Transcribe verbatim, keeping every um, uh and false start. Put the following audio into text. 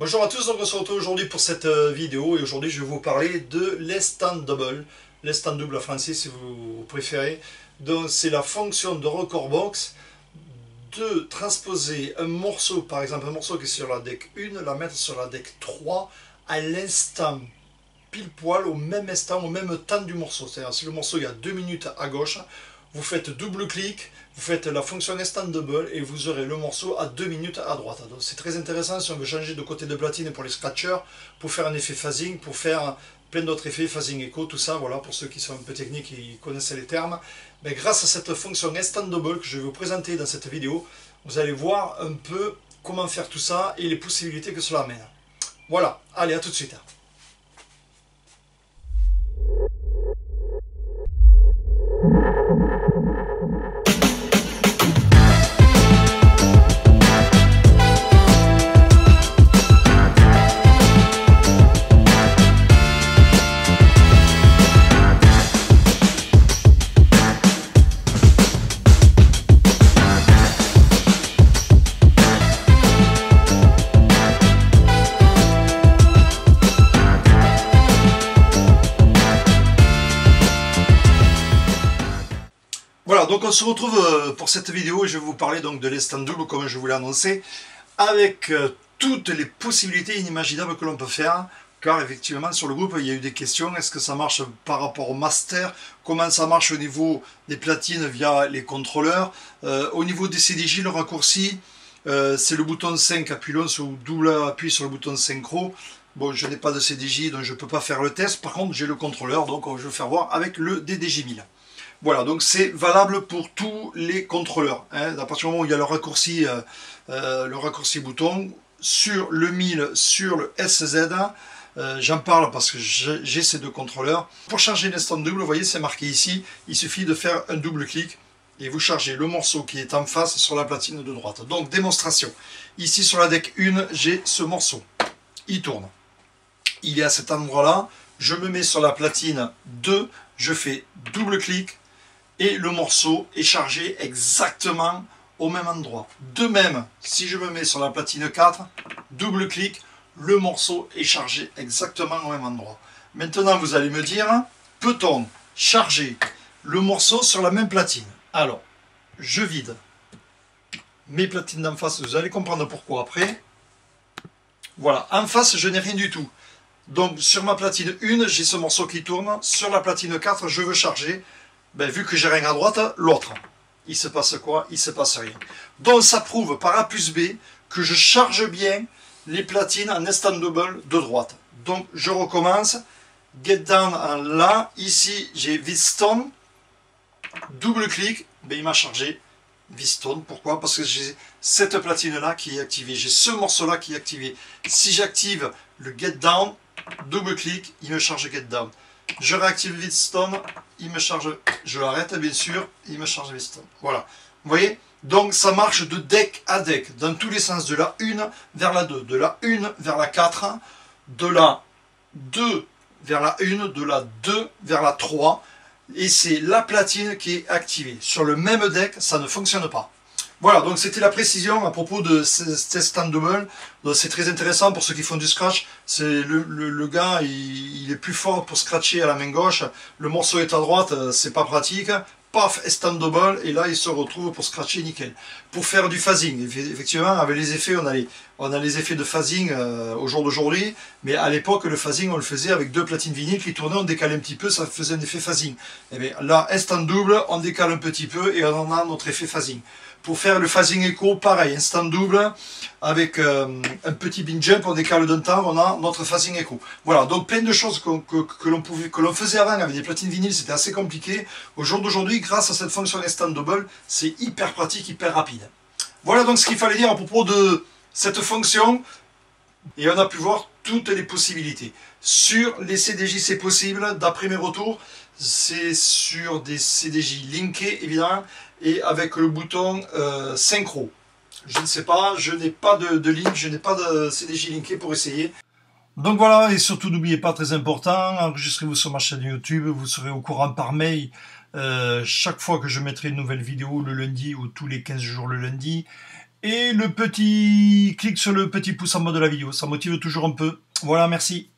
Bonjour à tous, donc on se retrouve aujourd'hui pour cette vidéo et aujourd'hui je vais vous parler de l'estendable, l'estendable en français si vous préférez. Donc c'est la fonction de Record Box de transposer un morceau, par exemple un morceau qui est sur la deck un, la mettre sur la deck trois à l'instant pile poil, au même instant, au même temps du morceau. C'est-à-dire si le morceau il y a deux minutes à gauche, vous faites double clic, vous faites la fonction Estendable et vous aurez le morceau à deux minutes à droite. Donc c'est très intéressant si on veut changer de côté de platine pour les scratchers, pour faire un effet phasing, pour faire plein d'autres effets, phasing écho, tout ça, voilà, pour ceux qui sont un peu techniques et connaissent les termes. Mais grâce à cette fonction Estendable que je vais vous présenter dans cette vidéo, vous allez voir un peu comment faire tout ça et les possibilités que cela amène. Voilà, allez, à tout de suite. Voilà, donc on se retrouve pour cette vidéo et je vais vous parler donc de l'estendable, comme je vous l'ai annoncé, avec toutes les possibilités inimaginables que l'on peut faire, car effectivement sur le groupe il y a eu des questions, est-ce que ça marche par rapport au master, comment ça marche au niveau des platines via les contrôleurs, euh, au niveau des C D J, le raccourci, euh, c'est le bouton cinq, appuyons sur double appui sur le bouton synchro. Bon, je n'ai pas de C D J donc je ne peux pas faire le test, par contre j'ai le contrôleur, donc je vais vous faire voir avec le D D J mille. Voilà, donc c'est valable pour tous les contrôleurs. Hein. À partir du moment où il y a le raccourci, euh, euh, le raccourci bouton, sur le mille, sur le S Z, euh, j'en parle parce que j'ai ces deux contrôleurs. Pour charger l'estendable, vous voyez, c'est marqué ici, il suffit de faire un double clic et vous chargez le morceau qui est en face sur la platine de droite. Donc, démonstration. Ici, sur la deck un, j'ai ce morceau. Il tourne. Il est à cet endroit-là. Je me mets sur la platine deux, je fais double clic, et le morceau est chargé exactement au même endroit. De même, si je me mets sur la platine quatre, double clic, le morceau est chargé exactement au même endroit. Maintenant, vous allez me dire, peut-on charger le morceau sur la même platine? Alors, je vide mes platines d'en face, vous allez comprendre pourquoi après. Voilà, en face, je n'ai rien du tout. Donc, sur ma platine un, j'ai ce morceau qui tourne. Sur la platine quatre, je veux charger. Ben, vu que j'ai rien à droite, l'autre. Il se passe quoi? Il se passe rien. Donc ça prouve par A plus B que je charge bien les platines en estendable de droite. Donc je recommence. Get down en La. Ici j'ai Vistone. Double clic. Ben, il m'a chargé Vistone. Pourquoi? Parce que j'ai cette platine là qui est activée. J'ai ce morceau là qui est activé. Si j'active le Get down, double clic, il me charge Get down. Je réactive Vistone, il me charge, je l'arrête bien sûr, il me charge Vistone. Voilà, vous voyez, donc ça marche de deck à deck, dans tous les sens, de la un vers la deux, de la un vers la quatre, de la deux vers la un, de la deux vers la trois, et c'est la platine qui est activée. Sur le même deck, ça ne fonctionne pas. Voilà, donc c'était la précision à propos de cet estendable. C'est très intéressant pour ceux qui font du scratch. C'est le, le, le gars, il, il est plus fort pour scratcher à la main gauche. Le morceau est à droite, c'est pas pratique. Paf, estendable, et là il se retrouve pour scratcher nickel. Pour faire du phasing, effectivement, avec les effets, on a les, on a les effets de phasing euh, au jour d'aujourd'hui, mais à l'époque, le phasing, on le faisait avec deux platines vinyles qui tournaient, on décalait un petit peu, ça faisait un effet phasing. Et bien là, estendable, on décale un petit peu et on en a notre effet phasing. Pour faire le phasing écho, pareil, estendable, avec euh, un petit bin jump, on décale d'un temps, on a notre phasing écho. Voilà, donc plein de choses que, que, que l'on pouvait, que l'on faisait avant avec des platines vinyles, c'était assez compliqué. Au jour d'aujourd'hui, grâce à cette fonction estendable, c'est hyper pratique, hyper rapide. Voilà donc ce qu'il fallait dire à propos de cette fonction. Et on a pu voir toutes les possibilités. Sur les C D J, c'est possible. D'après mes retours, c'est sur des C D J linkés, évidemment, et avec le bouton euh, synchro. Je ne sais pas, je n'ai pas de, de link, je n'ai pas de C D J linké pour essayer. Donc voilà, et surtout n'oubliez pas, très important, enregistrez-vous sur ma chaîne YouTube, vous serez au courant par mail euh, chaque fois que je mettrai une nouvelle vidéo le lundi ou tous les quinze jours le lundi. et le petit clic sur le petit pouce en bas de la vidéo, ça motive toujours un peu. Voilà, merci.